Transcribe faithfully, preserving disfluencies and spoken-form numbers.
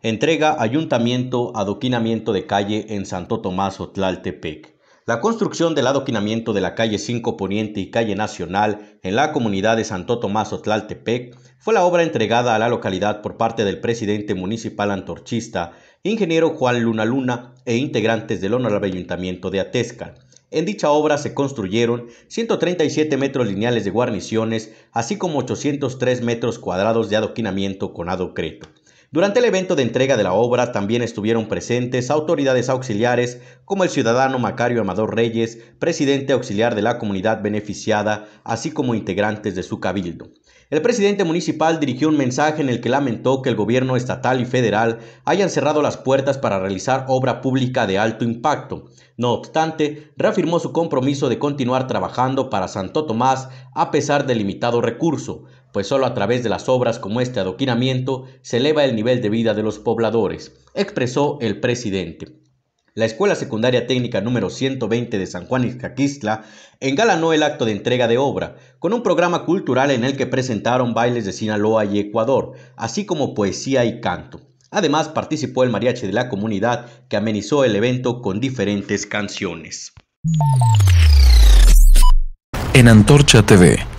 Entrega Ayuntamiento adoquinamiento de calle en Santo Tomás Otlaltepec. La construcción del adoquinamiento de la calle cinco Poniente y calle Nacional en la comunidad de Santo Tomás Otlaltepec fue la obra entregada a la localidad por parte del presidente municipal antorchista, ingeniero Juan Luna Luna, e integrantes del honorable Ayuntamiento de Atezca. En dicha obra se construyeron ciento treinta y siete metros lineales de guarniciones, así como ochocientos tres metros cuadrados de adoquinamiento con adocreto. Durante el evento de entrega de la obra también estuvieron presentes autoridades auxiliares como el ciudadano Macario Amador Reyes, presidente auxiliar de la comunidad beneficiada, así como integrantes de su cabildo. El presidente municipal dirigió un mensaje en el que lamentó que el gobierno estatal y federal hayan cerrado las puertas para realizar obra pública de alto impacto. No obstante, reafirmó su compromiso de continuar trabajando para Santo Tomás a pesar del limitado recurso, pues solo a través de las obras como este adoquinamiento se eleva el nivel de vida de los pobladores, expresó el presidente. La Escuela Secundaria Técnica número ciento veinte de San Juan Iscaquistla engalanó el acto de entrega de obra con un programa cultural en el que presentaron bailes de Sinaloa y Ecuador, así como poesía y canto. Además, participó el mariachi de la comunidad que amenizó el evento con diferentes canciones. En Antorcha T V.